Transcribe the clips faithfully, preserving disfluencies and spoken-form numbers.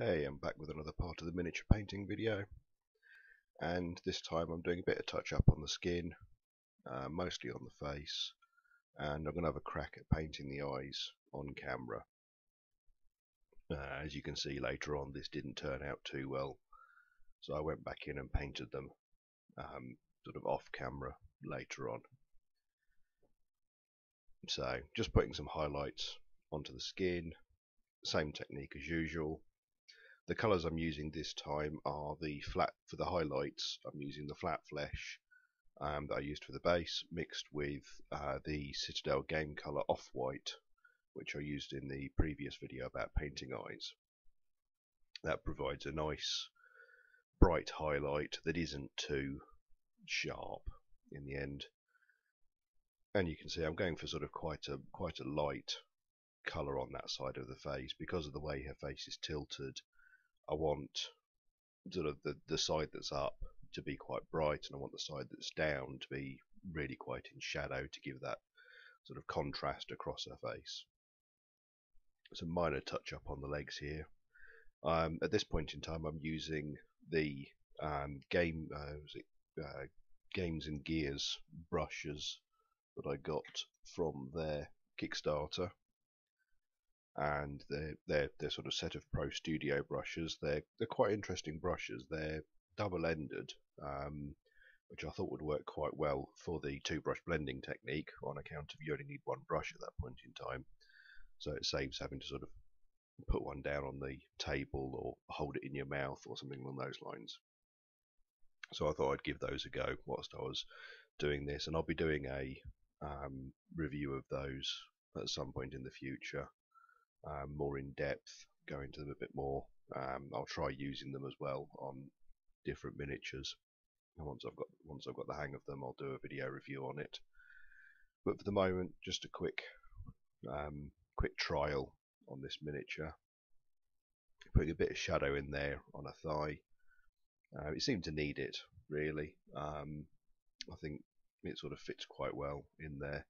Hey, I'm back with another part of the miniature painting video, and this time I'm doing a bit of touch up on the skin, uh, mostly on the face, and I'm going to have a crack at painting the eyes on camera. Uh, as you can see later on, this didn't turn out too well, so I went back in and painted them um, sort of off camera later on. So just putting some highlights onto the skin, same technique as usual. The colours I'm using this time are the flat, for the highlights, I'm using the flat flesh um, that I used for the base, mixed with uh, the Citadel game colour off-white, which I used in the previous video about painting eyes. That provides a nice bright highlight that isn't too sharp in the end. And you can see I'm going for sort of quite a, quite a light colour on that side of the face because of the way her face is tilted. I want sort of the, the side that's up to be quite bright, and I want the side that's down to be really quite in shadow to give that sort of contrast across her face. Some minor touch up on the legs here. Um, at this point in time I'm using the um, game, uh, was it, uh, Games and Gears brushes that I got from their Kickstarter. And they're, they're, they're sort of set of Pro Studio brushes. They're, they're quite interesting brushes. They're double-ended, um, which I thought would work quite well for the two-brush blending technique on account of you only need one brush at that point in time. So it saves having to sort of put one down on the table or hold it in your mouth or something along those lines. So I thought I'd give those a go whilst I was doing this, and I'll be doing a um, review of those at some point in the future. Um, more in depth, go into them a bit more. Um, I'll try using them as well on different miniatures. And once I've got once I've got the hang of them, I'll do a video review on it. But for the moment, just a quick um, quick trial on this miniature. Putting a bit of shadow in there on a thigh. Uh, it seemed to need it really. Um, I think it sort of fits quite well in there.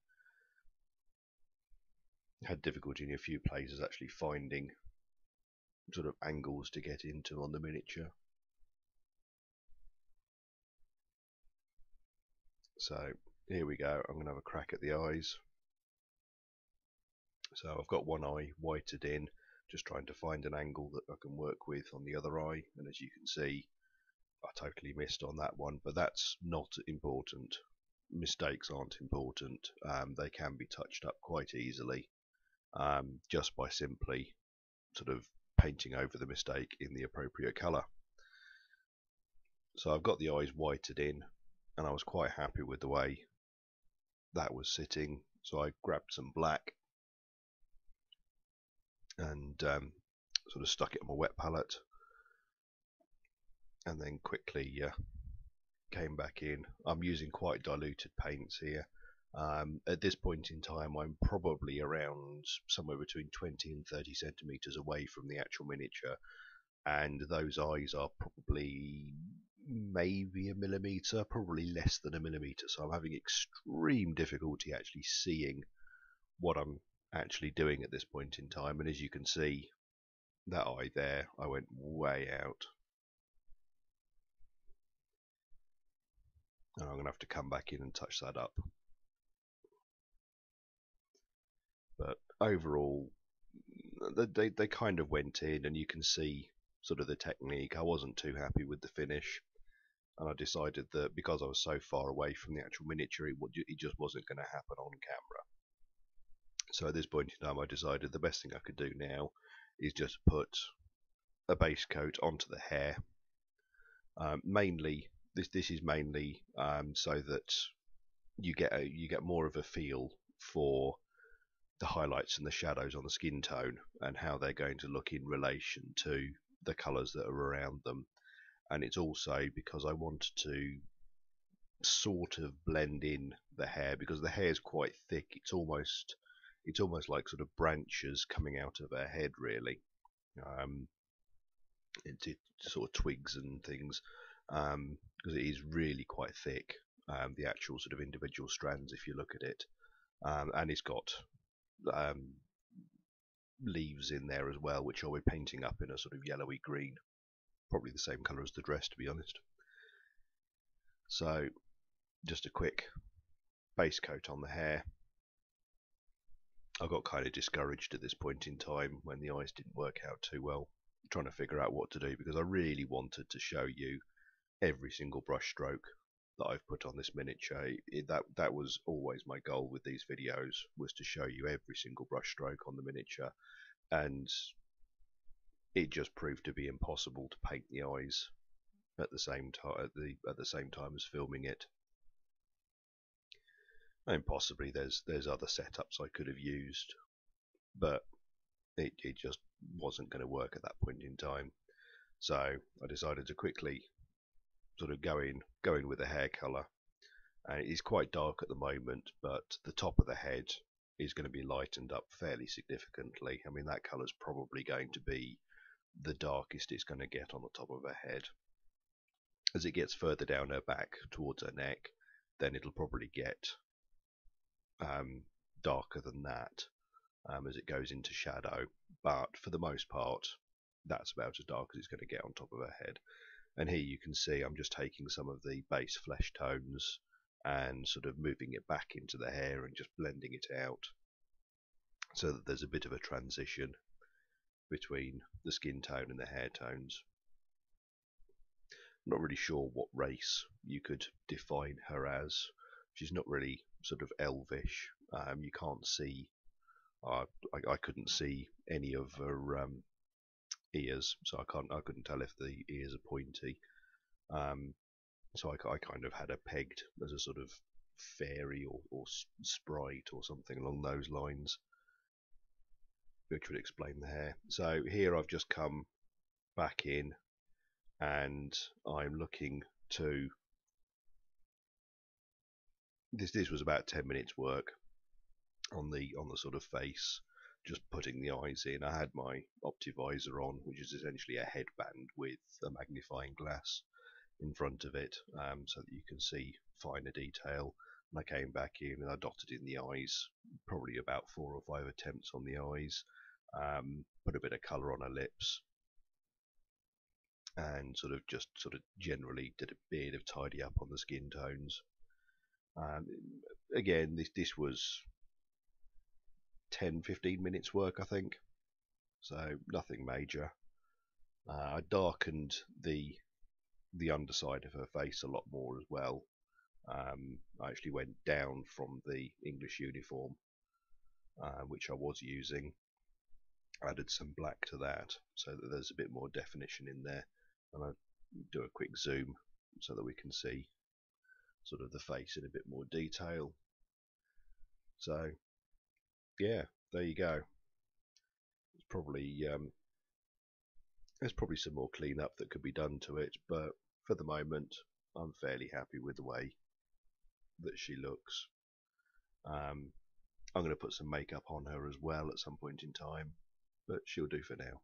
Had difficulty in a few places actually finding sort of angles to get into on the miniature. So here we go, I'm going to have a crack at the eyes. So I've got one eye whited in, just trying to find an angle that I can work with on the other eye, and as you can see I totally missed on that one, but that's not important. Mistakes aren't important, um, they can be touched up quite easily. Um, just by simply sort of painting over the mistake in the appropriate colour. So I've got the eyes whited in, and I was quite happy with the way that was sitting, so I grabbed some black and um, sort of stuck it on my wet palette, and then quickly uh, came back in. I'm using quite diluted paints here. Um, at this point in time I'm probably around somewhere between twenty and thirty centimetres away from the actual miniature, and those eyes are probably maybe a millimetre, probably less than a millimetre, so I'm having extreme difficulty actually seeing what I'm actually doing at this point in time, and as you can see that eye there, I went way out. And I'm going to have to come back in and touch that up. But overall, they, they kind of went in, and you can see sort of the technique. I wasn't too happy with the finish, and I decided that because I was so far away from the actual miniature, it, would, it just wasn't going to happen on camera. So at this point in time, I decided the best thing I could do now is just put a base coat onto the hair. Um, mainly, this this is mainly um, so that you get a, you get more of a feel for the highlights and the shadows on the skin tone and how they're going to look in relation to the colours that are around them. And it's also because I wanted to sort of blend in the hair, because the hair is quite thick. It's almost it's almost like sort of branches coming out of her head really. Um, it's it, sort of twigs and things, um, because it is really quite thick, um, the actual sort of individual strands if you look at it, um, and it's got Um, leaves in there as well, which are we're painting up in a sort of yellowy green, probably the same colour as the dress, to be honest. So just a quick base coat on the hair. I got kind of discouraged at this point in time when the eyes didn't work out too well, trying to figure out what to do, because I really wanted to show you every single brush stroke that I've put on this miniature. It, that that was always my goal with these videos, was to show you every single brush stroke on the miniature, and it just proved to be impossible to paint the eyes at the same time at the at the same time as filming it. And possibly there's there's other setups I could have used, but it it just wasn't going to work at that point in time. So I decided to quickly sort of go in, go in with the hair colour. And it is quite dark at the moment, but the top of the head is going to be lightened up fairly significantly. I mean, that colour's probably going to be the darkest it's going to get on the top of her head. As it gets further down her back towards her neck, then it'll probably get um, darker than that um, as it goes into shadow. But for the most part, that's about as dark as it's going to get on top of her head. And here you can see I'm just taking some of the base flesh tones and sort of moving it back into the hair and just blending it out, so that there's a bit of a transition between the skin tone and the hair tones. I'm not really sure what race you could define her as. She's not really sort of elvish. Um, you can't see, uh, I, I couldn't see any of her um, ears, so I can't. I couldn't tell if the ears are pointy. Um, so I, I kind of had her pegged as a sort of fairy or, or sprite or something along those lines, which would explain the hair. So here I've just come back in, and I'm looking to. This this was about ten minutes work on the on the sort of face. Just putting the eyes in. I had my Optivisor on, which is essentially a headband with a magnifying glass in front of it, um, so that you can see finer detail. And I came back in and I dotted in the eyes, probably about four or five attempts on the eyes, um, put a bit of colour on her lips, and sort of just sort of generally did a bit of tidy up on the skin tones. Um, again, this this was ten fifteen minutes work, I think, so nothing major. Uh, I darkened the the underside of her face a lot more as well. Um, I actually went down from the English uniform, uh, which I was using, added some black to that so that there's a bit more definition in there. And I do a quick zoom so that we can see sort of the face in a bit more detail. So yeah, there you go. It's probably um, there's probably some more cleanup that could be done to it, but for the moment, I'm fairly happy with the way that she looks. Um, I'm going to put some makeup on her as well at some point in time, but she'll do for now.